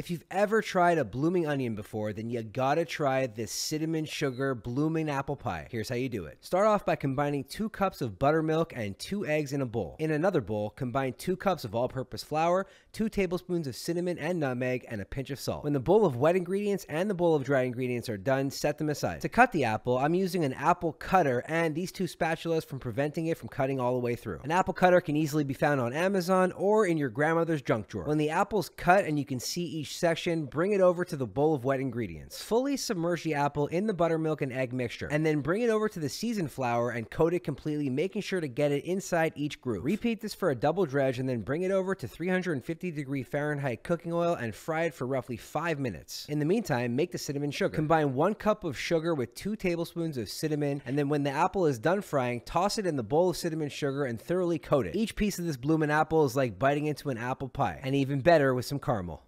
If you've ever tried a blooming onion before, then you gotta try this cinnamon sugar blooming apple pie. Here's how you do it. Start off by combining 2 cups of buttermilk and 2 eggs in a bowl. In another bowl, combine 2 cups of all-purpose flour, 2 tablespoons of cinnamon and nutmeg, and a pinch of salt. When the bowl of wet ingredients and the bowl of dry ingredients are done, set them aside. To cut the apple, I'm using an apple cutter and these 2 spatulas from preventing it from cutting all the way through. An apple cutter can easily be found on Amazon or in your grandmother's junk drawer. When the apple's cut and you can see each section, bring it over to the bowl of wet ingredients. Fully submerge the apple in the buttermilk and egg mixture, and then bring it over to the seasoned flour and coat it completely, making sure to get it inside each groove. Repeat this for a double dredge and then bring it over to 350°F cooking oil and fry it for roughly 5 minutes. In the meantime, make the cinnamon sugar. Combine 1 cup of sugar with 2 tablespoons of cinnamon, and then when the apple is done frying, toss it in the bowl of cinnamon sugar and thoroughly coat it. Each piece of this bloomin' apple is like biting into an apple pie, and even better with some caramel.